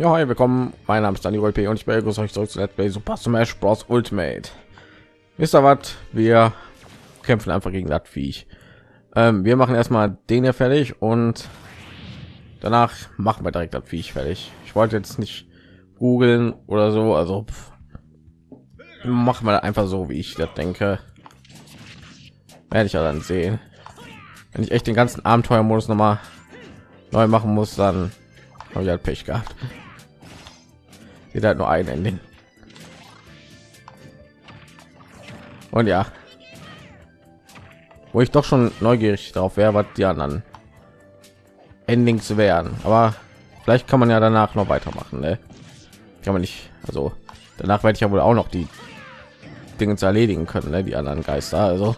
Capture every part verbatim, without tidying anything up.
Ja, hi, willkommen. Mein Name ist DanieluLP und ich begrüße euch zurück zu Let's Play Super Smash Bros. Ultimate. Wisst ihr was? Wir kämpfen einfach gegen das Viech. Ähm, wir machen erstmal den hier fertig und danach machen wir direkt das Viech fertig. Ich wollte jetzt nicht googeln oder so, also pff, machen wir einfach so, wie ich das denke. Werde ich ja dann sehen. Wenn ich echt den ganzen Abenteuermodus noch mal neu machen muss, dann habe ich halt Pech gehabt. Geht halt nur ein Ending. Und ja, wo ich doch schon neugierig drauf wäre, was die anderen Endings wären. Aber vielleicht kann man ja danach noch weitermachen, ne? Kann man nicht. Also danach werde ich ja wohl auch noch die Dinge zu erledigen können, ne? Die anderen Geister. Also,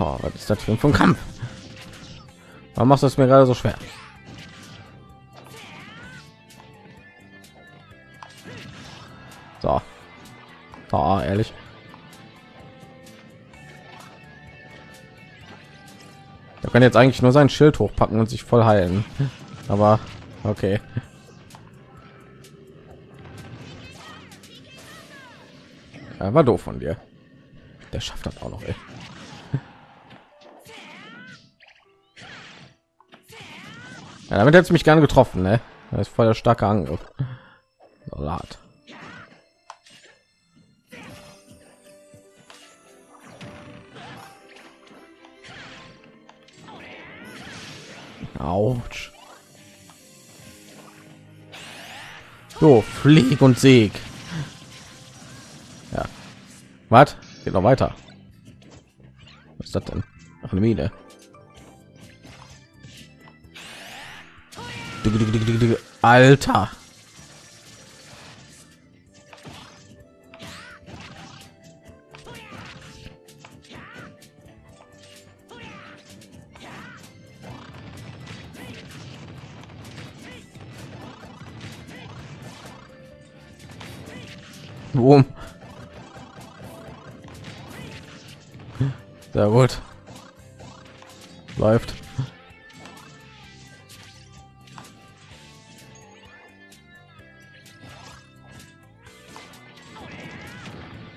oh, was ist das für ein Kampf? Warum machst du es mir gerade so schwer? So, oh, ehrlich. Da kann jetzt eigentlich nur sein Schild hochpacken und sich voll heilen. Aber okay. Ja, war doof von dir. Der schafft das auch noch, ey. Ja, damit hätte es mich gerne getroffen, ne? Das ist voll der starke Angriff. Salat. Autsch. So, Flieg und Sieg. Ja. Was? Geht noch weiter. Was ist das denn? Ach, eine Mine. Alter. Boom. Sehr gut. Läuft.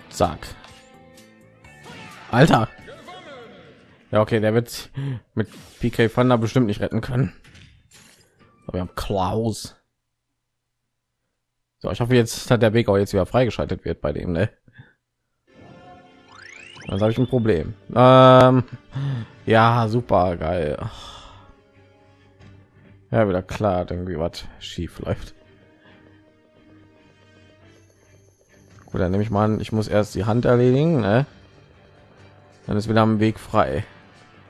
Sag. Alter. Ja, okay, der wird mit P K Thunder bestimmt nicht retten können. Aber wir haben Klaus. So, ich hoffe jetzt, dass der Weg auch jetzt wieder freigeschaltet wird bei dem, ne? Dann habe ich ein Problem. Ähm, ja, super geil. Ja, wieder klar, irgendwie was schief läuft. Gut, dann nehme ich mal an, ich muss erst die Hand erledigen, ne? Dann ist wieder am Weg frei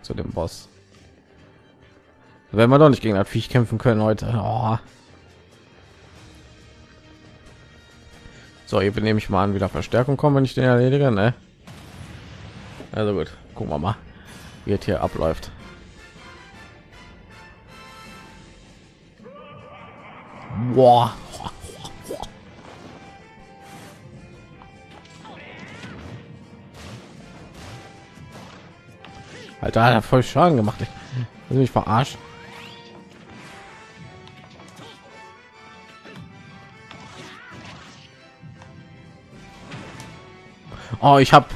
zu dem Boss. Wenn wir doch nicht gegen das Viech kämpfen können heute. Oh. So, hier nehme ich mal an, wieder Verstärkung kommen, wenn ich den erledige, ne? Also gut, gucken wir mal, wie es hier abläuft. Boah. Alter, hat er voll Schaden gemacht. Ich will mich verarschen. Oh, ich hab.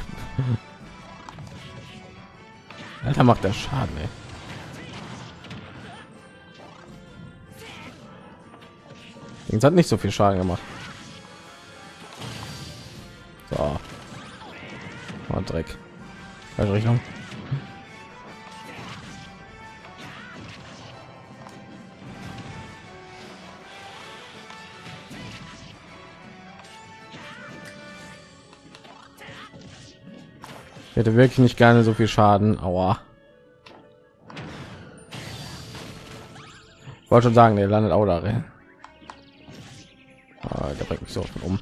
Alter, macht der Schaden, ey. Jetzt hat nicht so viel Schaden gemacht. So. Oh, Dreck. Falsche Richtung. Hätte wirklich nicht gerne so viel Schaden. Aua. Wollte schon sagen, der landet auch darin. Ah, der bringt mich so oft um.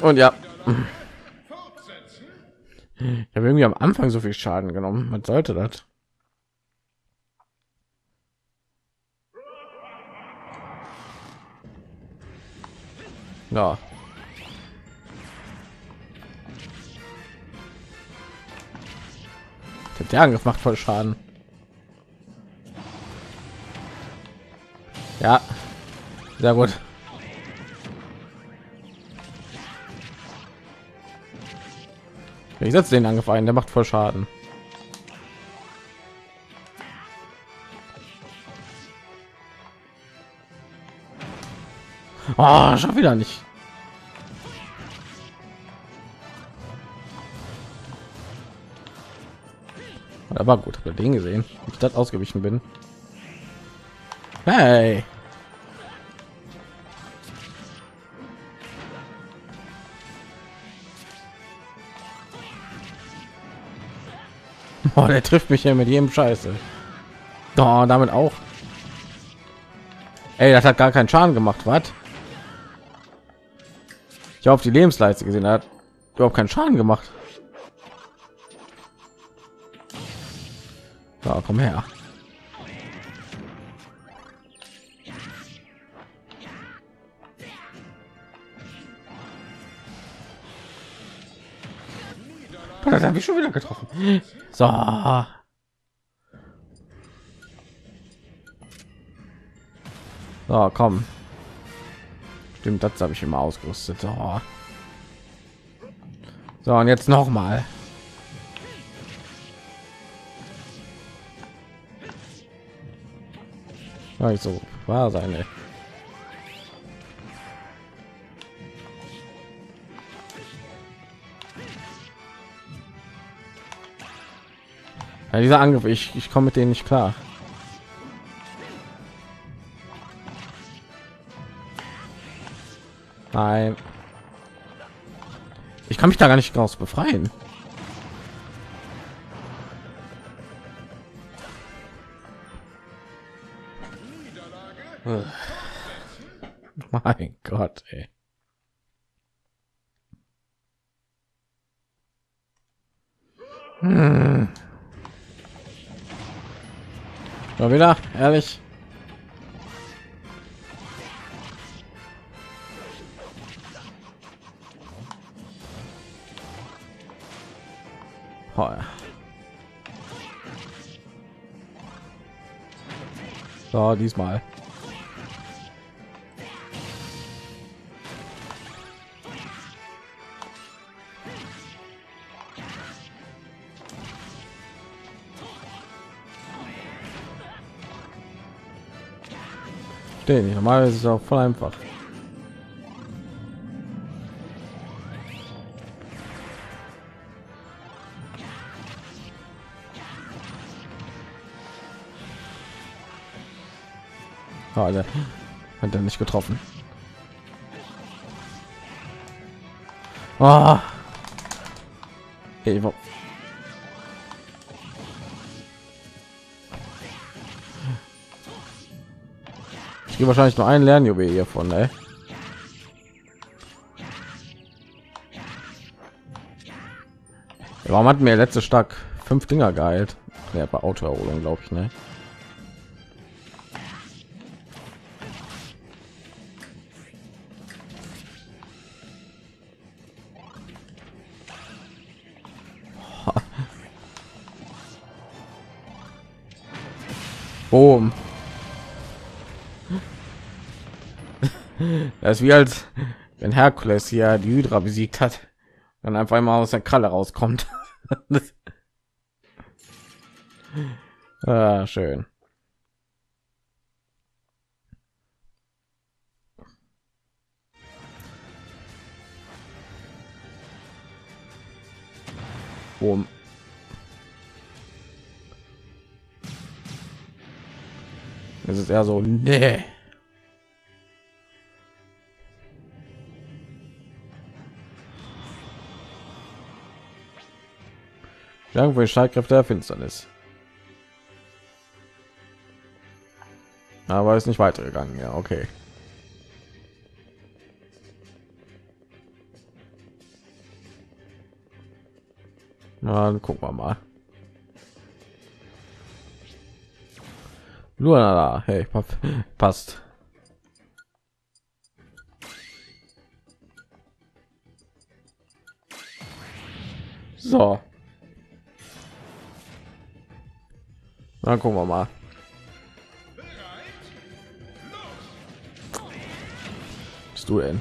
Und ja, ich habe irgendwie am Anfang so viel Schaden genommen. Was sollte das? Ja. der Angriff macht voll Schaden. Ja, sehr gut. Ich setze den Angriff ein, der macht voll Schaden. Oh, schon wieder nicht. Aber gut, habe den gesehen, wie ich das ausgewichen bin. Hey. Oh, der trifft mich ja mit jedem Scheiße. Da, oh, damit auch. Ey, das hat gar keinen Schaden gemacht, was? Ich habe auf die Lebensleiste gesehen, er hat überhaupt keinen Schaden gemacht. Da, komm her. Das habe ich schon wieder getroffen. So. So, komm. Stimmt, das habe ich immer ausgerüstet. So. So, und jetzt noch mal. Ja, ich so war seine. Ja, dieser Angriff, ich, ich komme mit denen nicht klar. Nein. Ich kann mich da gar nicht raus befreien. Mein Gott, ey. Hm. Mal wieder ehrlich. Heuer. So, diesmal. Nicht. Normalerweise ist es auch voll einfach. Oh, Alter. Hat er nicht getroffen. Oh. Hey, wo wahrscheinlich nur ein Lernjuwel hiervon, ey. Warum hat mir letzte stark fünf Dinger geheilt? Ja, bei Autoerholung, glaube ich, ne? Boom. Das ist wie als wenn Herkules hier die Hydra besiegt hat, dann einfach mal aus der Kralle rauskommt. Ah, schön. Boom. Es ist eher so, nee. Irgendwo die Streitkräfte der Finsternis. Aber ist nicht weitergegangen, ja, okay. Na, dann gucken wir mal. Luna, hey, passt. So. Na, gucken wir mal. Bist du denn?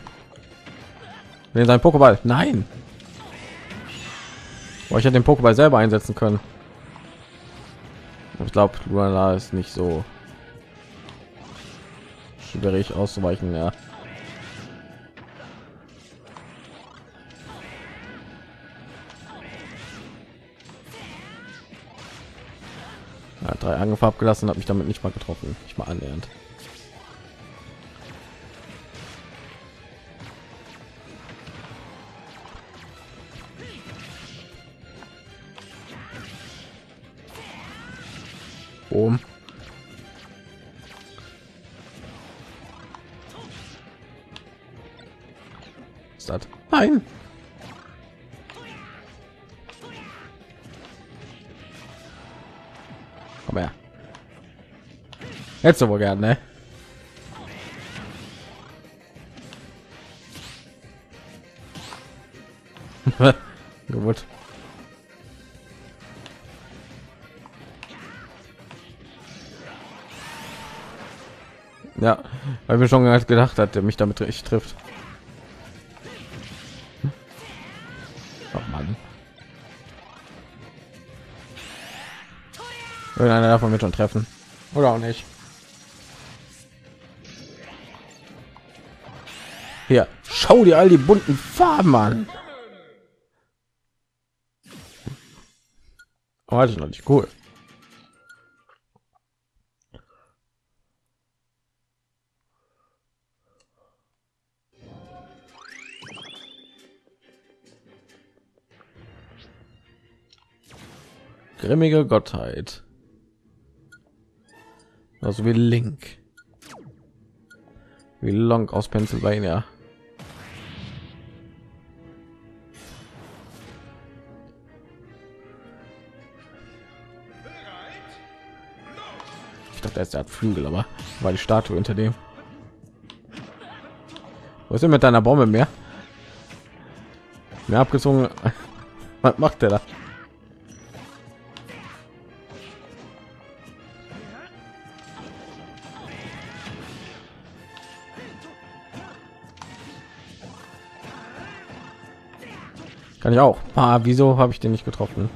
Nee, sein Pokéball. Nein. Boah, ich hätte den Pokéball selber einsetzen können. Ich glaube, Luana ist nicht so schwierig auszuweichen, ja. Ja, drei Angriffe abgelassen, hat mich damit nicht mal getroffen, nicht mal annähernd. Boom. Ist das? Nein. Komm her. Jetzt aber gern, ne? Gut. Ja, weil wir schon gedacht hat, der mich damit richtig trifft. Oh Mann. Irgendeiner davon wird schon treffen. Oder auch nicht. Hier, schau dir all die bunten Farben an. Oh, das ist noch nicht cool. Grimmige Gottheit, also wie Link, wie Long aus Pennsylvania. Ich dachte, er hat Flügel, aber war die Statue hinter dem. Was ist mit deiner Bombe mehr? Mehr abgezogen. Was macht der da? Kann ich auch. Ah, wieso habe ich den nicht getroffen?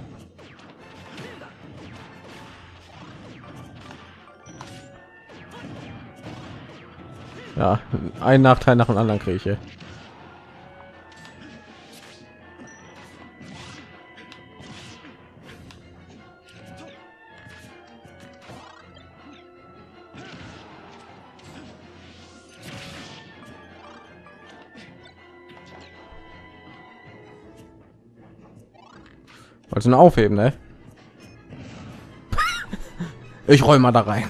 Ja, ein Nachteil nach dem anderen kriege ich hier. Also nur aufheben, ne? Ich räume mal da rein.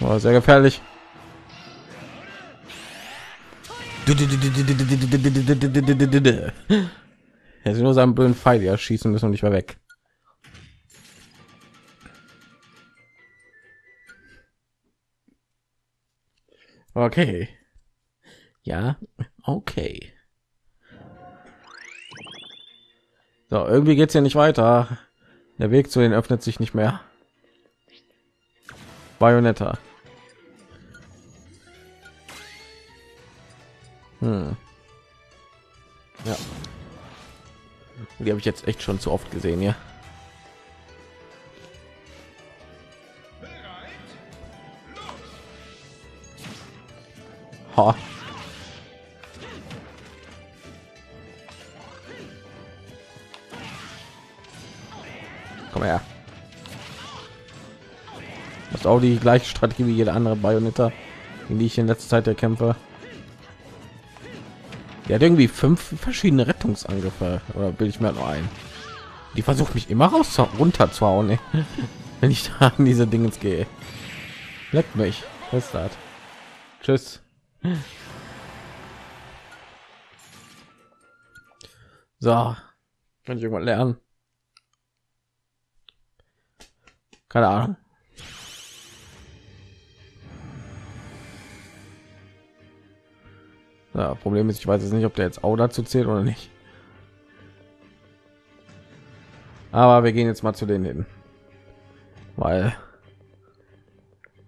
Oh, sehr gefährlich. Jetzt nur seinen blöden Pfeil erschießen müssen und nicht mehr weg. Okay. Ja, okay. So, irgendwie geht es ja nicht weiter. Der Weg zu denen öffnet sich nicht mehr. Bayonetta. Hm. Ja, die habe ich jetzt echt schon zu oft gesehen, ja. Ha. Komm her. Das ist auch die gleiche Strategie wie jede andere Bayonetta, in die ich in letzter Zeit erkämpfe. Der hat irgendwie fünf verschiedene Rettungsangriffe, oder bilde ich mir nur ein. Die versucht mich immer raus runter zu hauen, ey. Wenn ich da an diese Dinge gehe. Leck mich. Was ist das? Tschüss. So. Kann ich irgendwas lernen? Keine Ahnung. Ja, Problem ist, ich weiß jetzt nicht, ob der jetzt auch dazu zählt oder nicht. Aber wir gehen jetzt mal zu denen hin, weil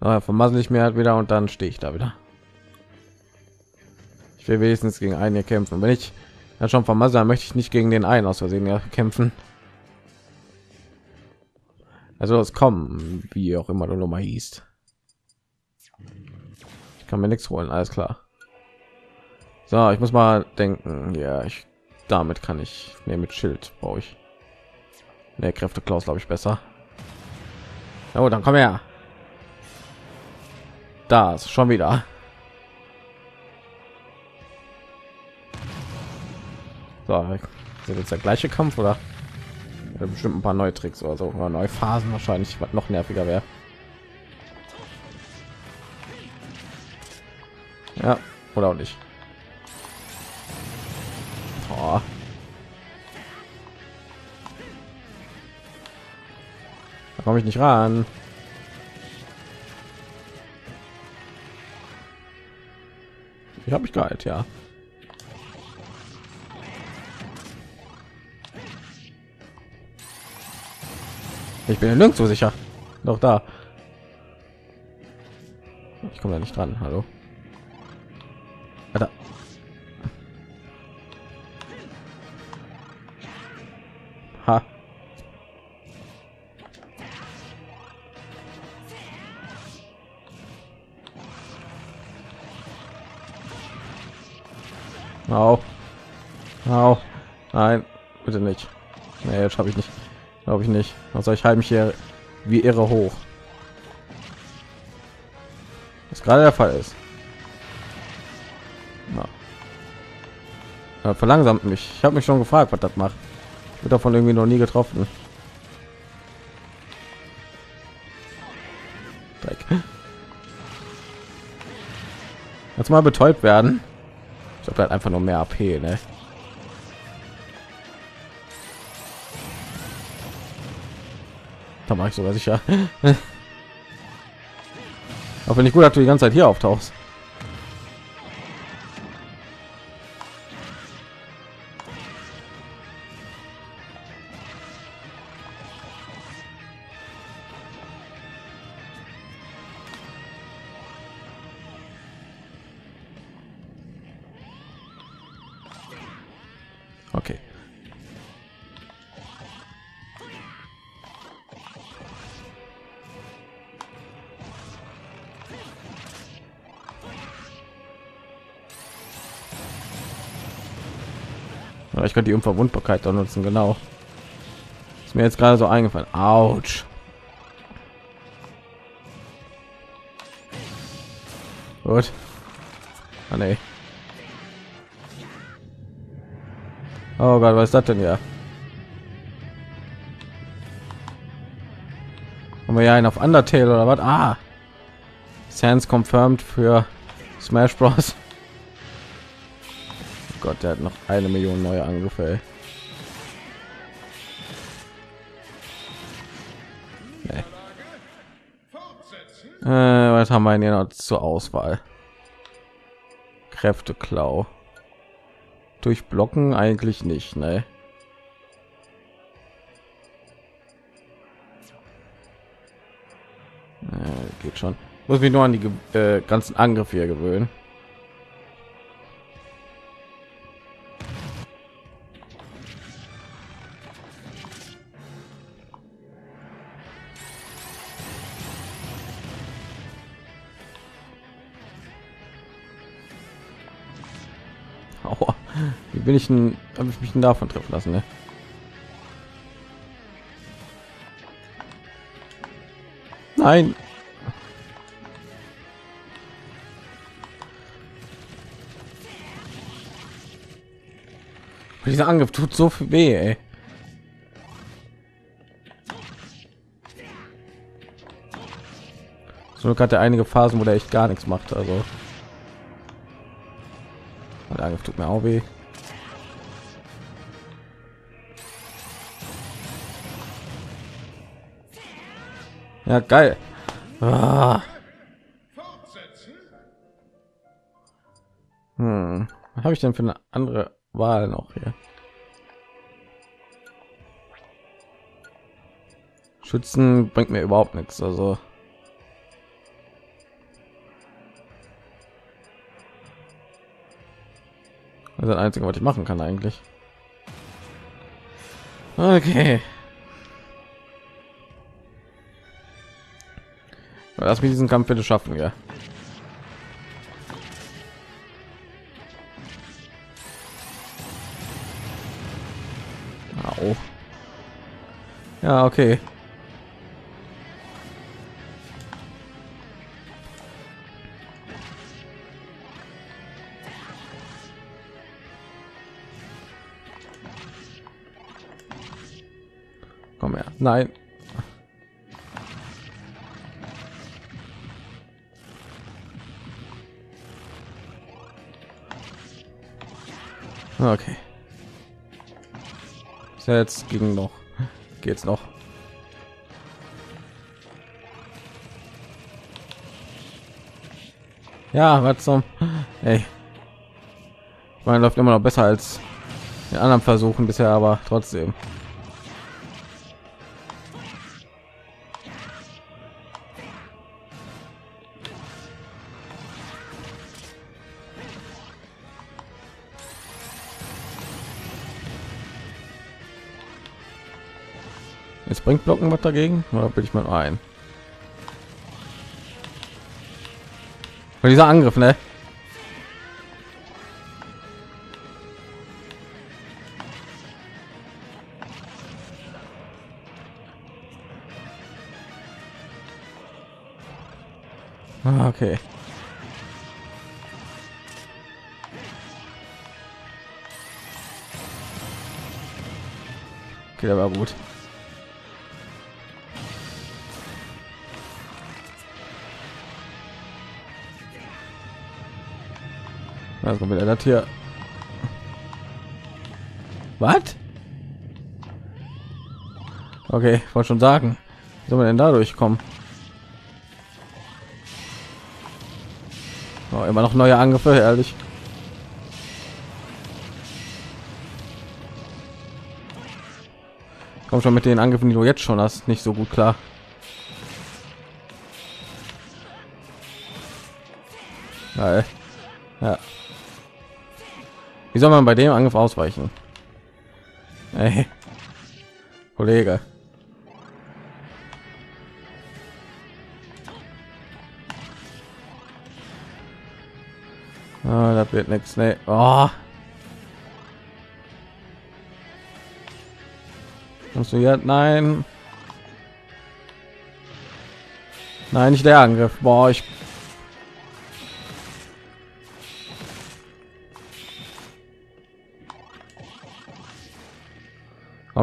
naja, vermassel ich mir halt wieder und dann stehe ich da wieder. Ich will wenigstens gegen einen hier kämpfen. Wenn ich dann schon vermassel, dann möchte ich nicht gegen den einen aus Versehen ja kämpfen. Also es kommen, wie auch immer du nochmal hieß. Ich kann mir nichts holen, alles klar. So, ich muss mal denken. Ja, ich damit kann ich nehmen, mit Schild brauche ich. Ne, Kräfte Klaus glaube ich besser. Oh, dann komm her. Das schon wieder. So, sind jetzt der gleiche Kampf oder bestimmt ein paar neue Tricks oder so oder neue Phasen wahrscheinlich, was noch nerviger wäre. Ja, oder auch nicht. Oh. Da komme ich nicht ran. Ich habe mich geheilt, ja. Ich bin ja nirgendwo sicher. Doch da. Ich komme da nicht dran. Hallo. Alter. Ha. Au. Au. Nein, bitte nicht. Nee, jetzt habe ich nicht. Glaube ich nicht. Also ich halte mich hier wie irre hoch. Was gerade der Fall ist. Ja. Ja, verlangsamt mich. Ich habe mich schon gefragt, was das macht. Ich bin davon irgendwie noch nie getroffen. Dreck. Jetzt mal betäubt werden. Ich habe halt einfach nur mehr A P, ne? Da mache ich sogar sicher. Auch wenn ich gut, dass du die ganze Zeit hier auftauchst. Okay. Ich könnte die Unverwundbarkeit da nutzen, genau. Ist mir jetzt gerade so eingefallen. Autsch. Gut. Ah, nee. Oh Gott, was ist das denn hier? Haben wir ja einen auf Undertale oder was? Ah. Sans confirmed für Smash Bros. Gott, der hat noch eine Million neue Angriffe. Nee. Äh, was haben wir denn hier noch zur Auswahl? Kräfteklau. Durch Blocken eigentlich nicht, ne? Äh, geht schon. Muss mich nur an die äh, ganzen Angriffe hier gewöhnen. Bin ich ein, habe ich mich denn davon treffen lassen, ne? Nein. Dieser Angriff tut so viel weh, ey. So hat er einige Phasen, wo der echt gar nichts macht, also. Der Angriff tut mir auch weh. Ja, geil. Ah. Hm. Was habe ich denn für eine andere Wahl noch hier? Schützen bringt mir überhaupt nichts, also. Das ist das Einzige, was ich machen kann eigentlich. Okay. Lass mich diesen Kampf bitte schaffen, ja. Au. Ja, okay. Komm her. Nein. Okay. Jetzt ging noch. Geht's noch. Ja, was zum... Hey. Ich meine, läuft immer noch besser als in anderen Versuchen bisher, aber trotzdem. Bringt Blocken was dagegen? Oder bin ich mal ein? Und dieser Angriff, ne? Ah, okay. Okay, der war gut. Also mit einer Tier. Was? Okay, ich wollte schon sagen. Wie soll man denn dadurch kommen? Oh, immer noch neue Angriffe, ehrlich. Komm schon mit den Angriffen, die du jetzt schon hast, nicht so gut klar. Geil. Ja. Wie soll man bei dem Angriff ausweichen? Hey, Kollege. Ah, das wird nichts. Nee. Oh. Musst du jetzt? Nein. Nein, nicht der Angriff. Boah, ich...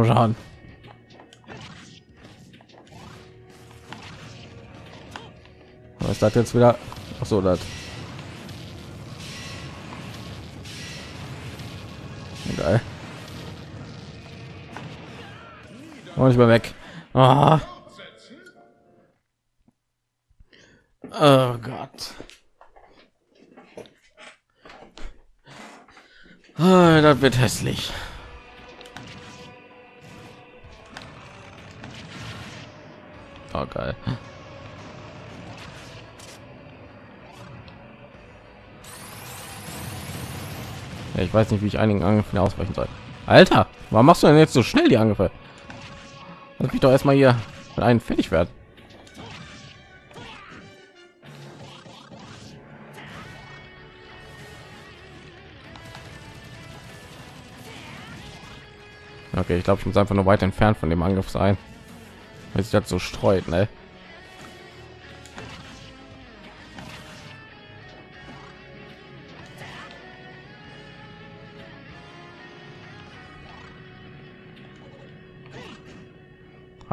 Schaden. Was ist das jetzt wieder? Ach so, das. Egal. Und ich bin weg. Ah. Oh Gott. Ah, das wird hässlich. Oh, geil. Ja, ich weiß nicht, wie ich einigen Angriffen ausweichen soll. Alter, warum machst du denn jetzt so schnell die Angriffe? Lass mich doch erstmal hier mit einem fertig werden. Okay, ich glaube, ich muss einfach nur weit entfernt von dem Angriff sein. Weil sich das so streut, ne?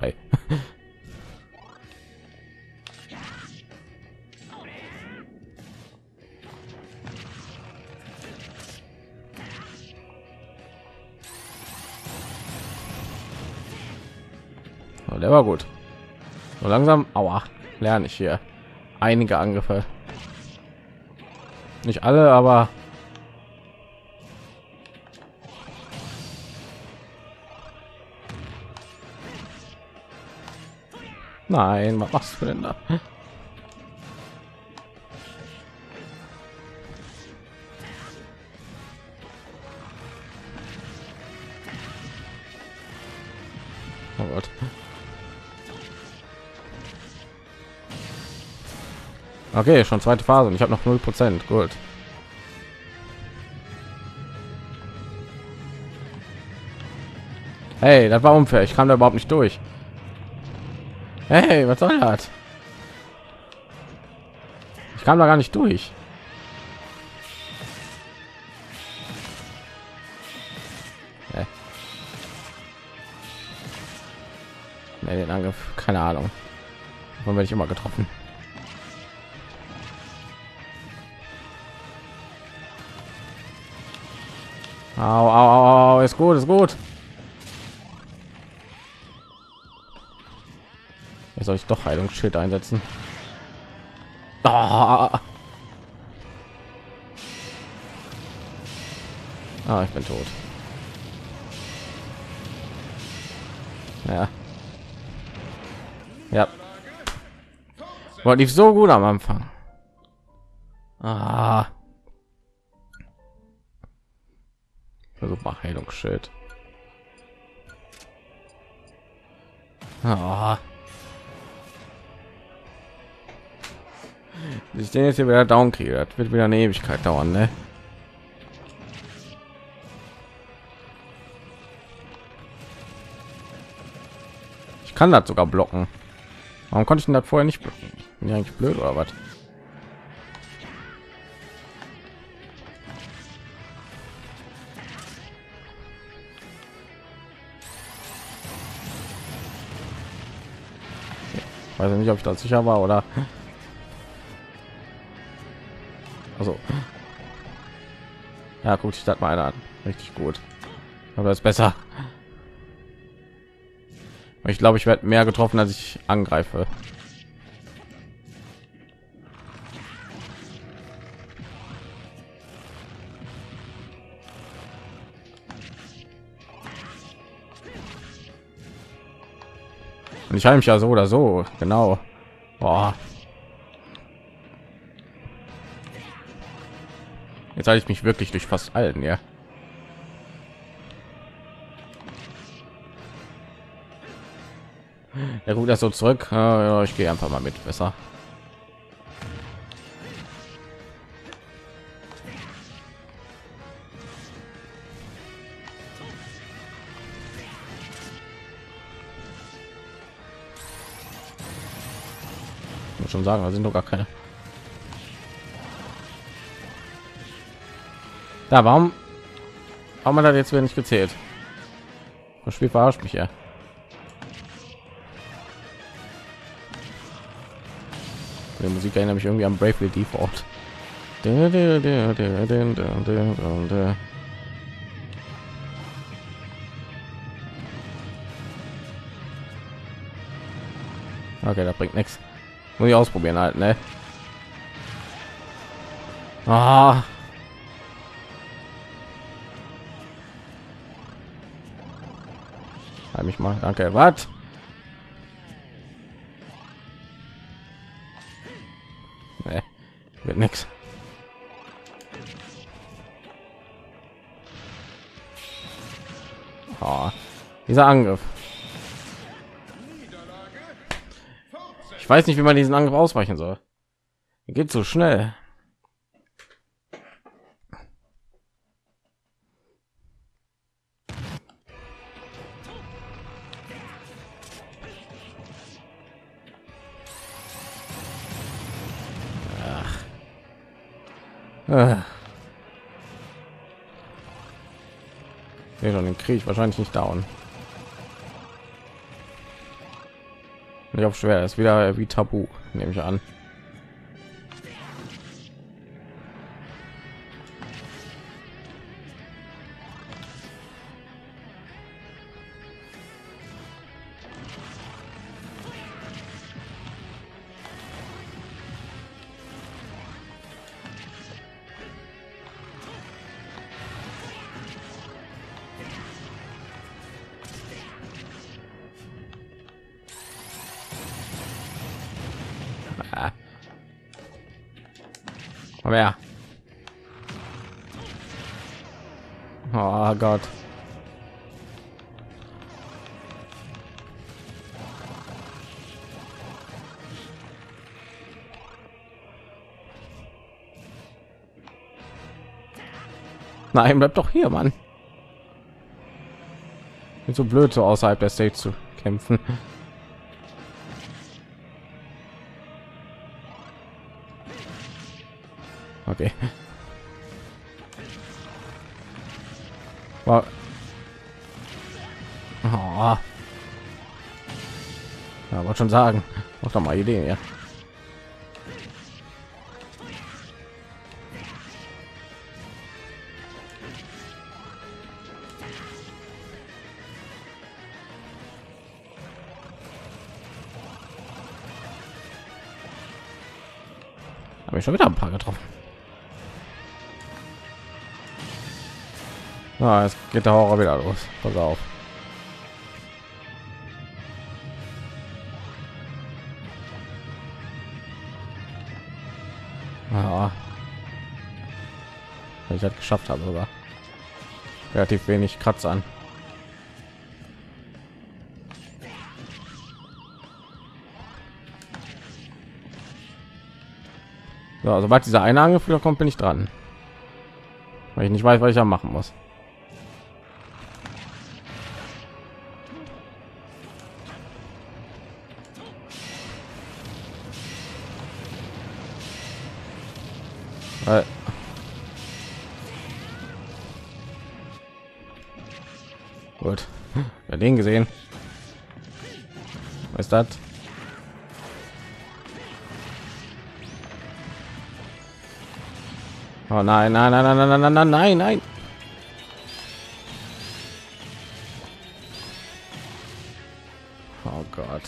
Hi. Der war gut. So langsam, aua, lerne ich hier einige Angriffe. Nicht alle, aber nein, was machst du denn da? Oh Gott. Okay, schon zweite Phase und ich habe noch null Prozent. Gut. Hey, das war unfair. Ich kam da überhaupt nicht durch. Hey, was soll das? Ich kam da gar nicht durch. Hey. Nee, den Angriff, keine Ahnung. Warum werde ich immer getroffen? Au, au, au, ist gut, ist gut. Jetzt soll ich doch Heilungsschild einsetzen. Oh. Ah, ich bin tot. Ja. Ja. War lief so gut am Anfang. Ah. Versuch mal Heilungsschild. Oh. Ich den jetzt hier wieder down kriege, das wird wieder eine Ewigkeit dauern, ne? Ich kann das sogar blocken. Warum konnte ich denn das vorher nicht blocken? Bin ich eigentlich blöd oder was? Weiß nicht, ob ich da sicher war oder also ja, guck ich das mal einer an, richtig gut, aber das ist besser. Ich glaube, ich werde mehr getroffen, als ich angreife. Und ich heile mich ja so oder so, genau. Boah. Jetzt halte ich mich wirklich durch fast allen, ja. Ja gut, das so zurück. Ja, ich gehe einfach mal mit, besser. Schon sagen, da sind doch gar keine. Da warum haben wir das jetzt wieder nicht gezählt? Das Spiel verarscht mich ja. Die Musik erinnert mich irgendwie an Bravely Default. Okay, da bringt nichts. Muss ich ausprobieren halt, ne? Ah. Halt mich mal, danke. Was? Nee, wird nix. Oh, dieser Angriff. Ich weiß nicht, wie man diesen Angriff ausweichen soll. Geht so schnell. Ach. Nee, dann kriege ich wahrscheinlich nicht down. Ich hoffe schwer, das ist wieder wie Tabu, nehme ich an. Aber ja. Oh Gott. Nein, bleib doch hier, Mann. Bin so blöd, so außerhalb der Stage zu kämpfen. Okay. Wow. Oh. Ja, wollte schon sagen. Mach doch mal Idee, ja. Habe ich schon wieder ein paar getroffen. Ah, jetzt geht der Horror wieder los. Pass auf. Ah. Ich das geschafft habe sogar. Relativ wenig Kratz an. So, sobald dieser eine Angriff kommt, bin ich dran, weil ich nicht weiß, was ich da machen muss. Äh. Gut, ja, den gesehen. Was ist das? Oh nein, nein, nein, nein, nein, nein, nein, nein, nein. Oh Gott.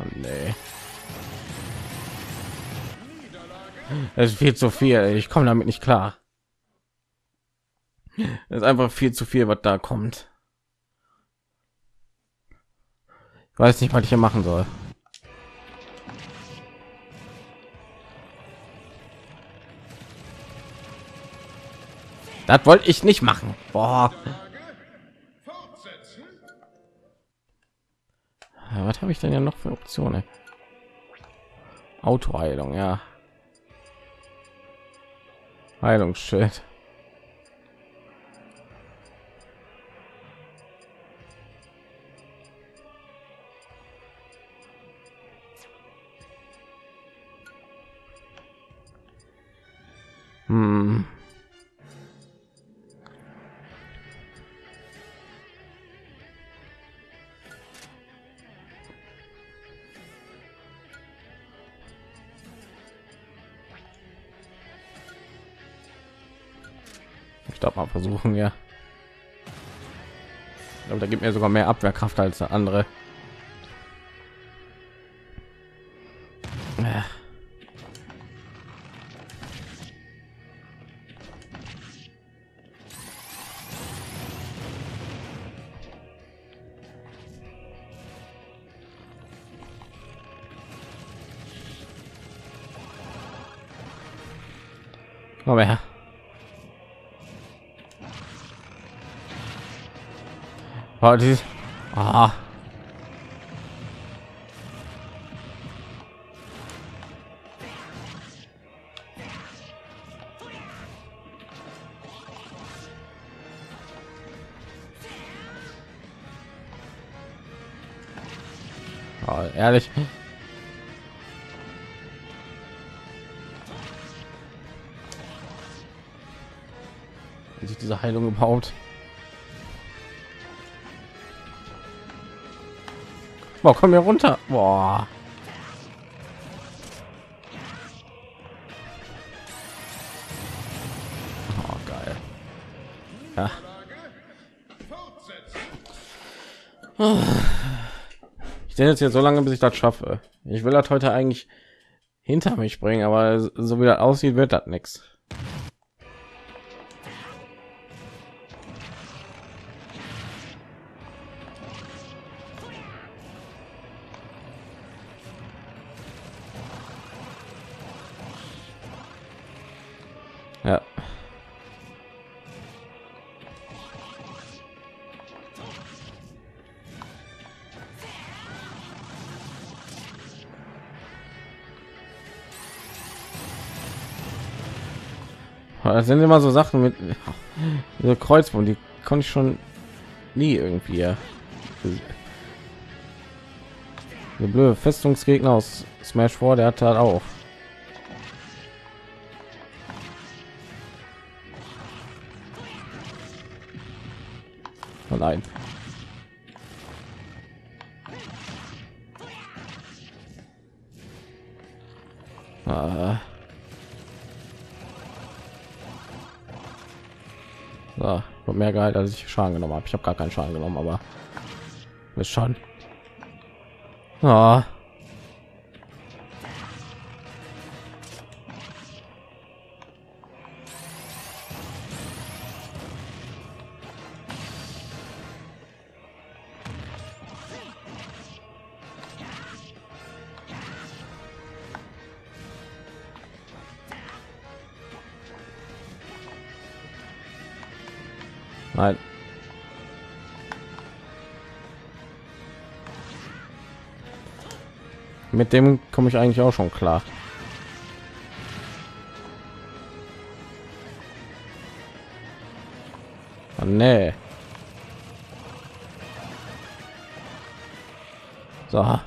Oh nee. Es ist viel zu viel. Ich komme damit nicht klar. Es ist einfach viel zu viel, was da kommt. Ich weiß nicht, was ich hier machen soll. Das wollte ich nicht machen. Boah. Ja, was habe ich denn ja noch für Optionen? Autoheilung, ja. Heilungsschild. Hm. Mal versuchen, ja, aber da gibt mir sogar mehr Abwehrkraft als der andere. Ja. Komm her. Oh, dieses, ah. Oh, ehrlich. Wie sich diese Heilung überhaupt. Boah, komm hier runter. Boah. Oh, geil. Ja. Ich denke jetzt hier so lange, bis ich das schaffe. Ich will das heute eigentlich hinter mich bringen, aber so wie das aussieht, wird das nichts. Das sind immer so Sachen mit so Kreuzbund, die konnte ich schon nie irgendwie. Ja. Der blöde Festungsgegner aus Smash vier, der hat halt auch. Oh nein. Ah. So, wird mehr Gehalt, als ich Schaden genommen habe. Ich habe gar keinen Schaden genommen, aber ist schon. Ah. Nein. Mit dem komme ich eigentlich auch schon klar. Oh, nee. So.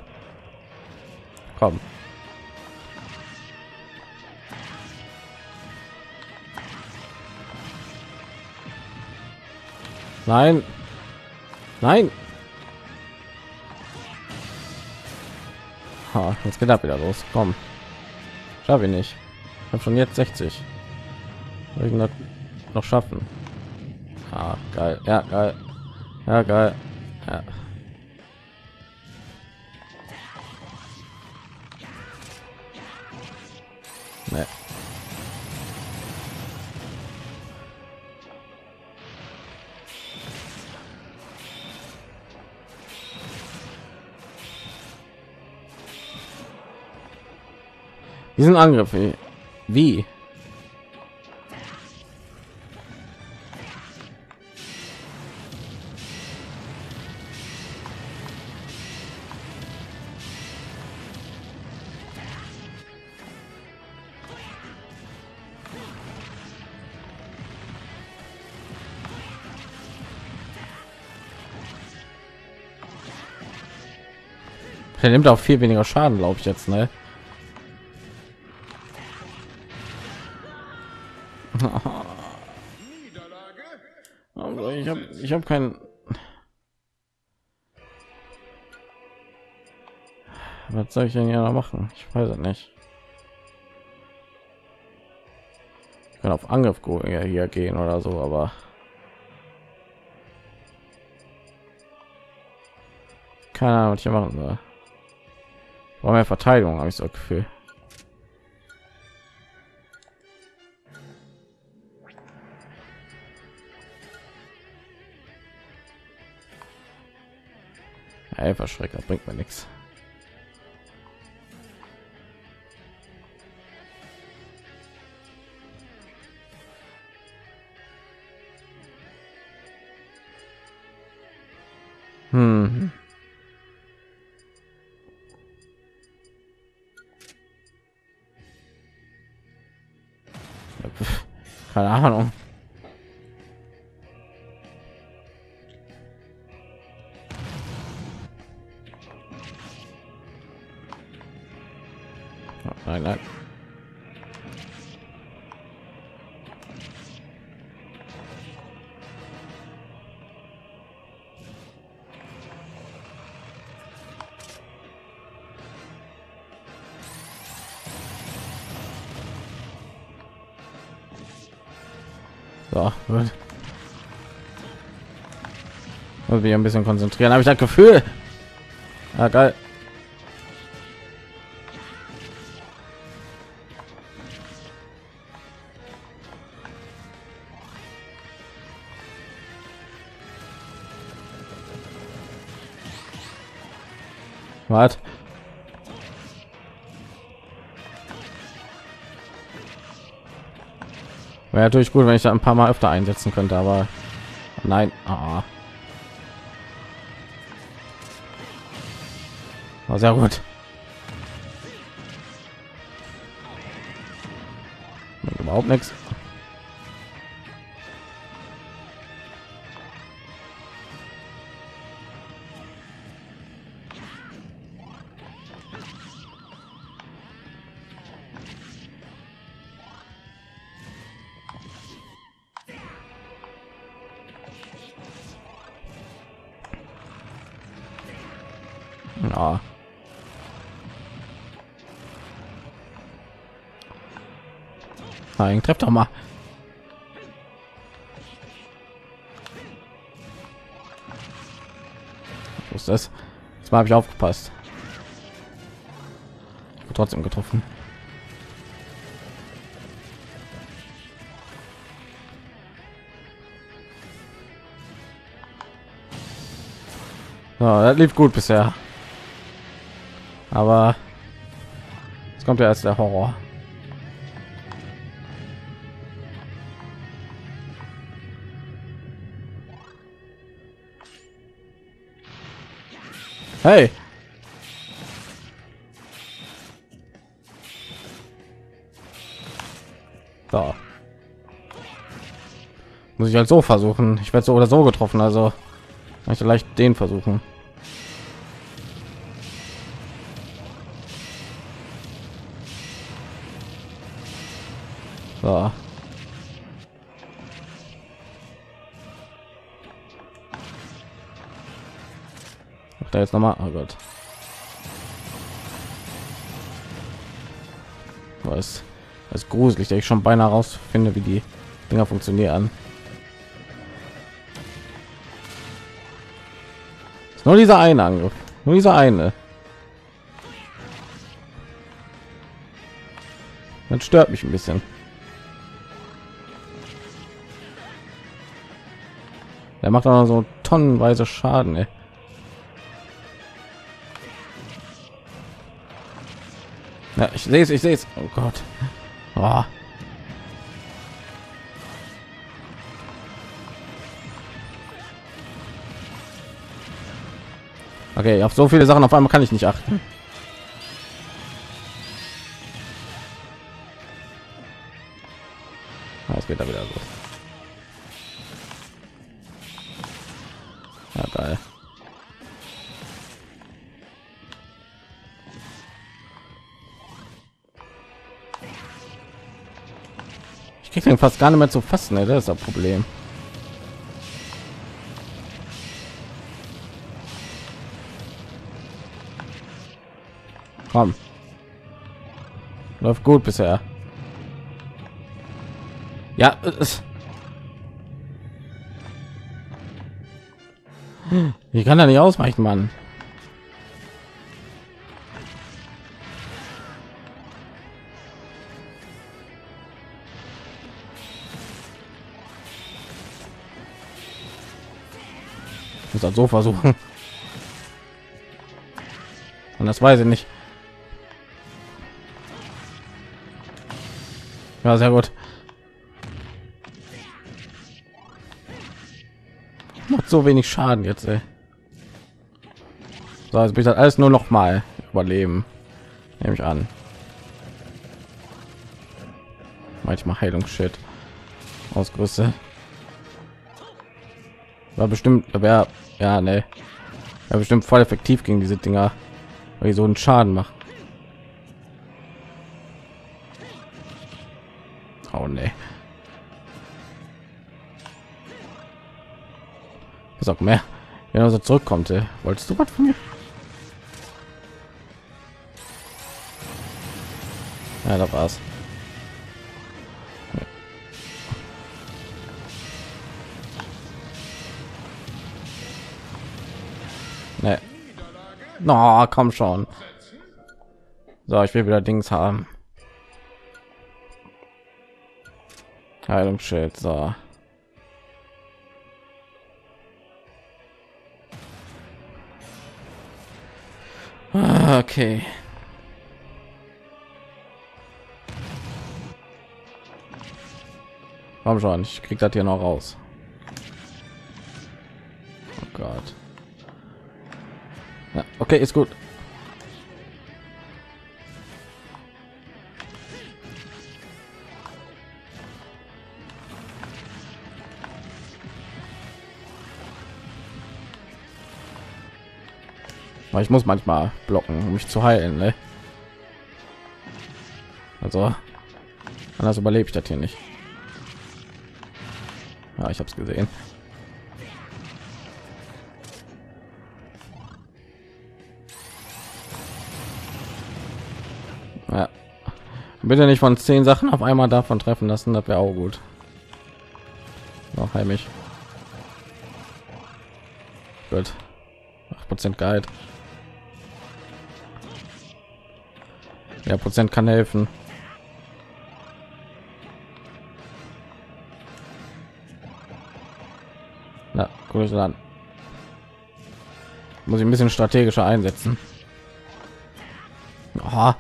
Komm. Nein. Nein. Ha, jetzt geht ab wieder los. Komm. Schaffe ich nicht. Ich habe schon jetzt sechzig. Soll ich das noch schaffen? Ah, geil. Ja, geil. Ja, geil. Ja. Nee. Diesen Angriff, wie? Der nimmt auch viel weniger Schaden, glaube ich jetzt, ne? Ich habe keinen. Was soll ich denn hier noch machen? Ich weiß es nicht. Ich kann auf Angriff hier gehen oder so, aber keine Ahnung, was ich hier machen soll. War mehr Verteidigung, habe ich so ein Gefühl. Verschreckt, das bringt mir nichts. Hm. Keine Ahnung. Nein, nein. So, gut. Muss mich ein bisschen konzentrieren, habe ich das Gefühl. Ja, geil. Wart. Wäre natürlich gut, wenn ich da ein paar Mal öfter einsetzen könnte, aber nein. Ah. War sehr gut. Überhaupt nichts. Ja. Nein, treff doch mal. Ich wusste es. Jetzt habe ich aufgepasst. Ich trotzdem getroffen. So, das lief gut bisher. Aber jetzt kommt ja erst der Horror. Hey! So. Muss ich halt so versuchen. Ich werde so oder so getroffen, also kann ich vielleicht den versuchen. So. Da jetzt noch mal, oh Gott. Was? Das ist gruselig, dass ich schon beinahe rausfinde, wie die Dinger funktionieren. Ist nur dieser eine Angriff, nur dieser eine. Das stört mich ein bisschen. Der macht aber so tonnenweise Schaden, ey. Ja, ich sehe es, ich sehe es. Oh Gott. Oh. Okay, auf so viele Sachen auf einmal kann ich nicht achten. Ah, es geht da wieder los. Ja, geil. Ich krieg den fast gar nicht mehr zu fassen, ey. Das ist das Problem. Komm. Läuft gut bisher. Ja. Ich kann da nicht ausweichen, Mann. Muss so versuchen und das weiß ich nicht. Ja, sehr gut. Macht so wenig Schaden jetzt, ey. So, jetzt bin ich das alles nur noch mal überleben, nehme ich an. Manchmal Heilungsschild ausgerüstet war bestimmt, wer ja ne, ja, bestimmt voll effektiv gegen diese Dinger, weil die so einen Schaden machen. Oh ne, sag mehr, wenn er so zurückkommt, ey. Wolltest du was von mir? Ja, da war's. Na, no, komm schon. So, ich will wieder Dings haben. Heilungsschild, so. Okay. Komm schon, ich krieg das hier noch raus. Oh Gott. Okay, ist gut. Aber ich muss manchmal blocken, um mich zu heilen, ne? Also anders überlebe ich das hier nicht. Ja, ich habe es gesehen. Ja. Bitte nicht von zehn Sachen auf einmal davon treffen lassen, das wäre auch gut. Noch heimisch. Gut. acht Prozent Guide. Ja, Prozent kann helfen. Na, Größe an. Muss ich ein bisschen strategischer einsetzen. Aha.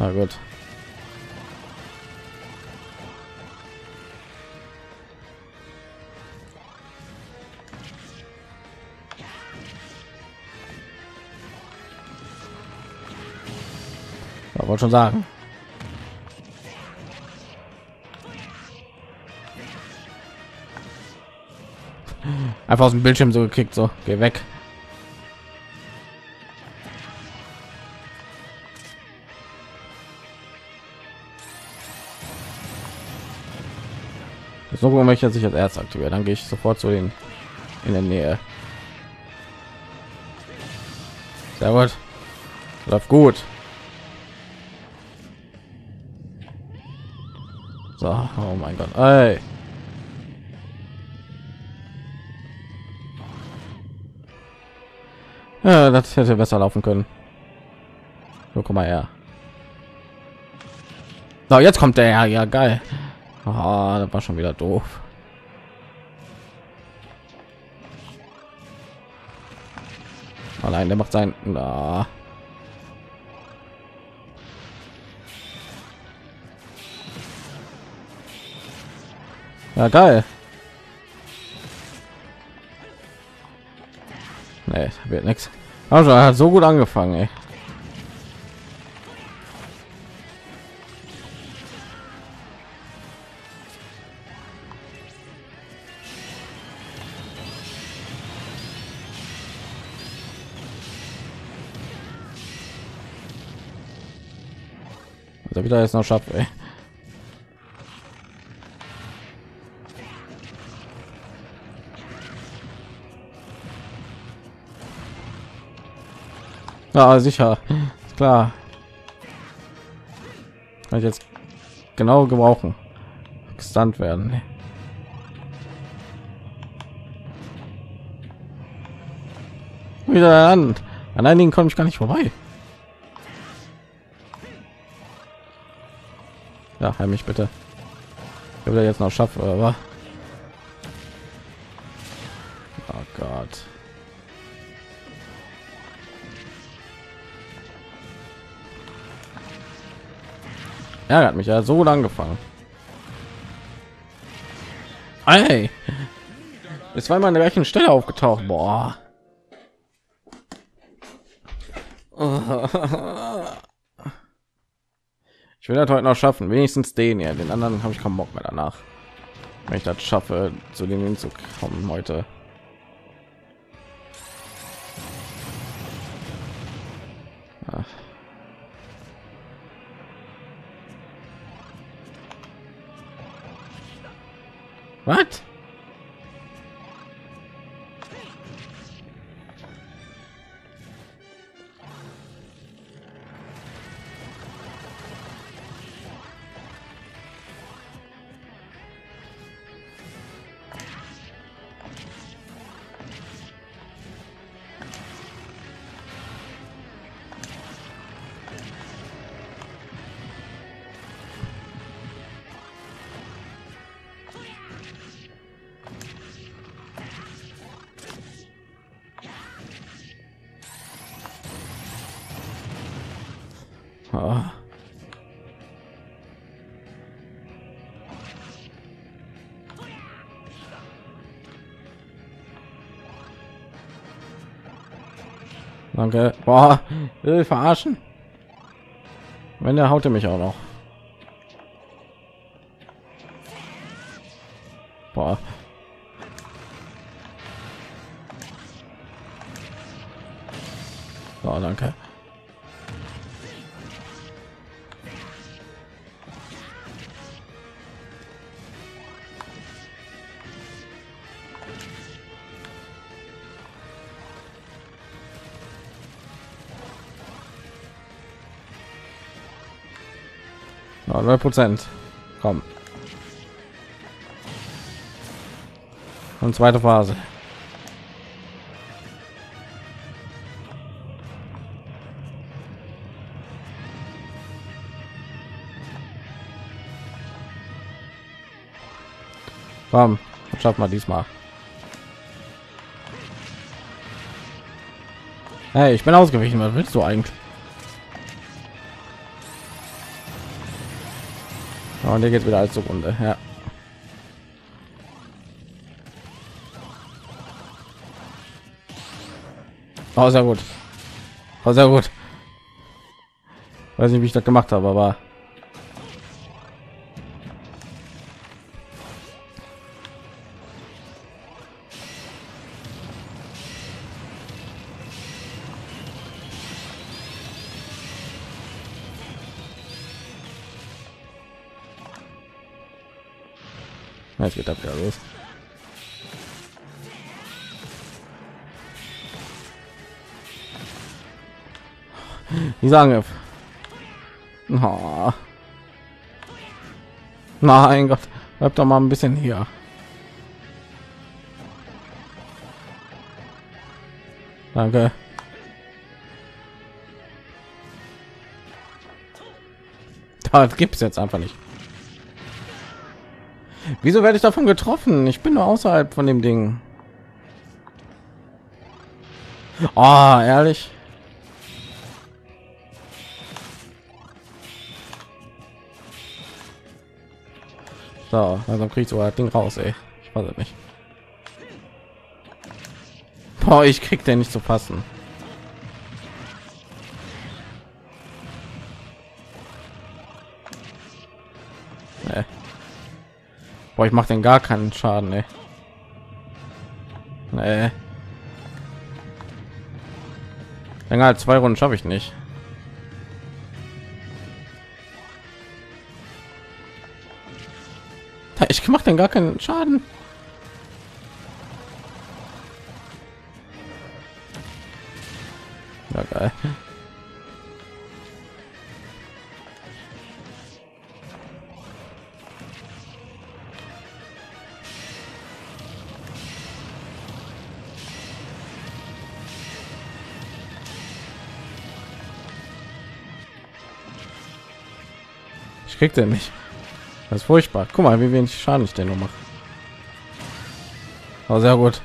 Na gut. Ja, wollte schon sagen. Einfach aus dem Bildschirm so gekickt, so geh weg. So möchte ich sich als Erst aktivieren, dann gehe ich sofort zu den in der Nähe. Sehr gut, läuft gut. So, oh mein Gott, ey. Ja, das hätte besser laufen können. So, komm mal her. So, jetzt kommt der, ja geil. Ah, das war schon wieder doof. Allein, der macht sein. Na. Ja, geil. Nee, wird nichts. Also, er hat so gut angefangen, ey. Wieder jetzt noch schafft, ey. Ja, sicher, ist klar, kann ich jetzt genau gebrauchen, gestunt werden. Wieder an, an einigen komme ich gar nicht vorbei. Ja, heil mich bitte. Ich will jetzt noch schaffen, aber oh Gott. Ärgert mich, ja, so gut angefangen. Hey, es war immer an der gleichen Stelle aufgetaucht. Boah. Ich will das heute noch schaffen, wenigstens den hier, den anderen habe ich kaum Bock mehr danach. Wenn ich das schaffe, zu dem hinzukommen heute. Ach. Was? Danke. Boah, will verarschen. Wenn der haute mich auch noch. Boah. So, danke. neun Prozent. Komm. Und zweite Phase. Komm, schafft mal diesmal. Hey, ich bin ausgewichen. Was willst du eigentlich? Oh, und hier geht wieder alles zur Runde. Ja. Oh, sehr gut. Oh, sehr gut. Weiß nicht, wie ich das gemacht habe, aber jetzt geht das wieder los. Die sagen, oh. Nein, Gott, bleib doch mal ein bisschen hier. Danke. Das gibt es jetzt einfach nicht. Wieso werde ich davon getroffen? Ich bin nur außerhalb von dem Ding. Ah, oh, ehrlich. So, langsam kriegst du das Ding raus, ey. Ich weiß es nicht. Boah, ich krieg den nicht zu passen. Nee. Boah, ich mach den gar keinen Schaden, ey. Nee. Länger als zwei Runden schaffe ich nicht. Ich mache denn gar keinen Schaden. Ja, geil. Ich krieg den nicht. Das ist furchtbar. Guck mal, wie wenig Schaden ich denn noch mache. Oh, sehr gut.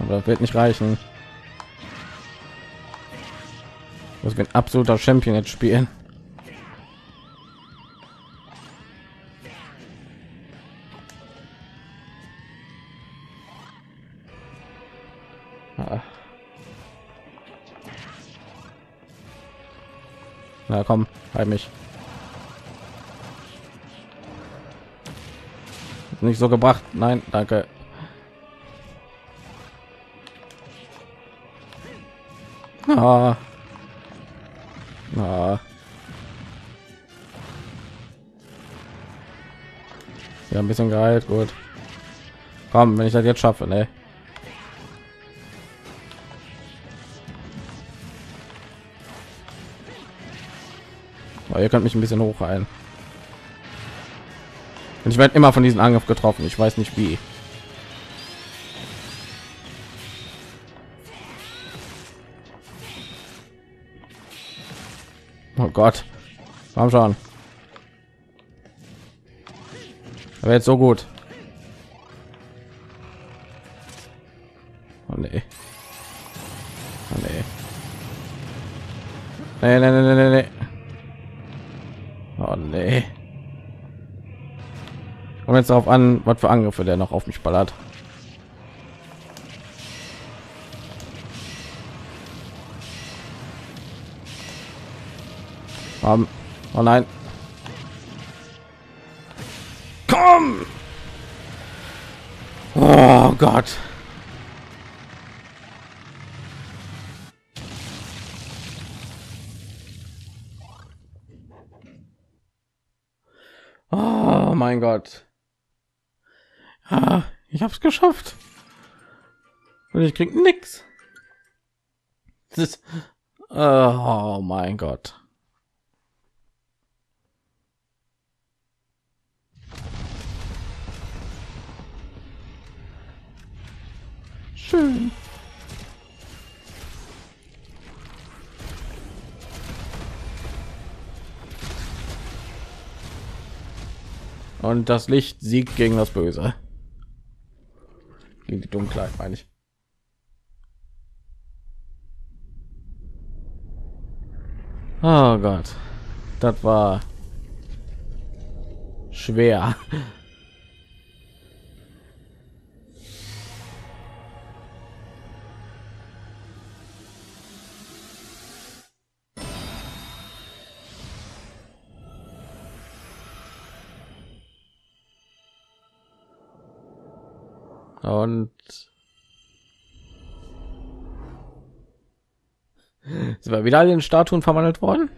Aber das wird nicht reichen. Das wird ein absoluter Champion jetzt spielen. Ah. Na komm, halt mich. Nicht so gebracht. Nein, danke. Ah. Ah. Ja, ein bisschen geheilt, gut. Komm, wenn ich das jetzt schaffe, ne? Oh, ihr könnt mich ein bisschen hoch rein. Und ich werde immer von diesem Angriff getroffen. Ich weiß nicht wie. Oh Gott. Komm schon. Aber jetzt so gut. Oh nee. Oh nee. Nee, nee, nee, nee, nee. Oh nee. Kommt jetzt darauf an, was für Angriffe der noch auf mich ballert. Um, oh nein. Komm! Oh Gott. Oh mein Gott. Ah, ich habe es geschafft und ich krieg nix. Das ist, oh mein Gott. schön. Und das Licht siegt gegen das Böse. Gegen die Dunkelheit, meine ich. Oh Gott. Das war schwer. Und sind wir wieder alle in Statuen verwandelt worden?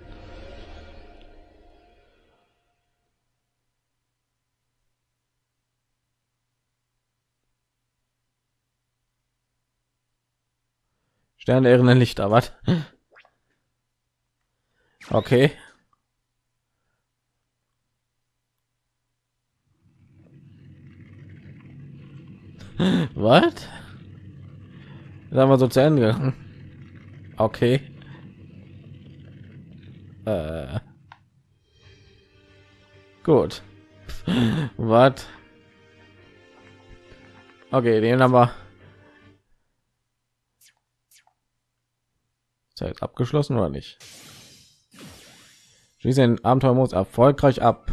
Sterne erinnern Lichter, was? Okay. Was? Sagen wir so zu Ende. Okay. Äh. Gut. Was? Okay, den haben wir Zeit abgeschlossen oder nicht? Schließe den Abenteuermodus erfolgreich ab.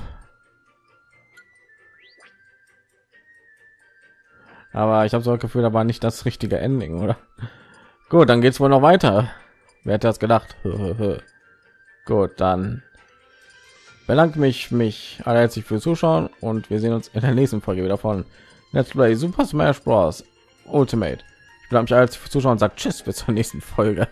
Aber ich habe so ein Gefühl, da war nicht das richtige Ending, oder? Gut, dann geht's wohl noch weiter. Wer hätte das gedacht? Gut, dann bedanke mich mich herzlich fürs Zuschauen und wir sehen uns in der nächsten Folge wieder von Let's Play Super Smash Bros. Ultimate. Ich bedanke mich herzlich fürs Zuschauen und sage Tschüss bis zur nächsten Folge.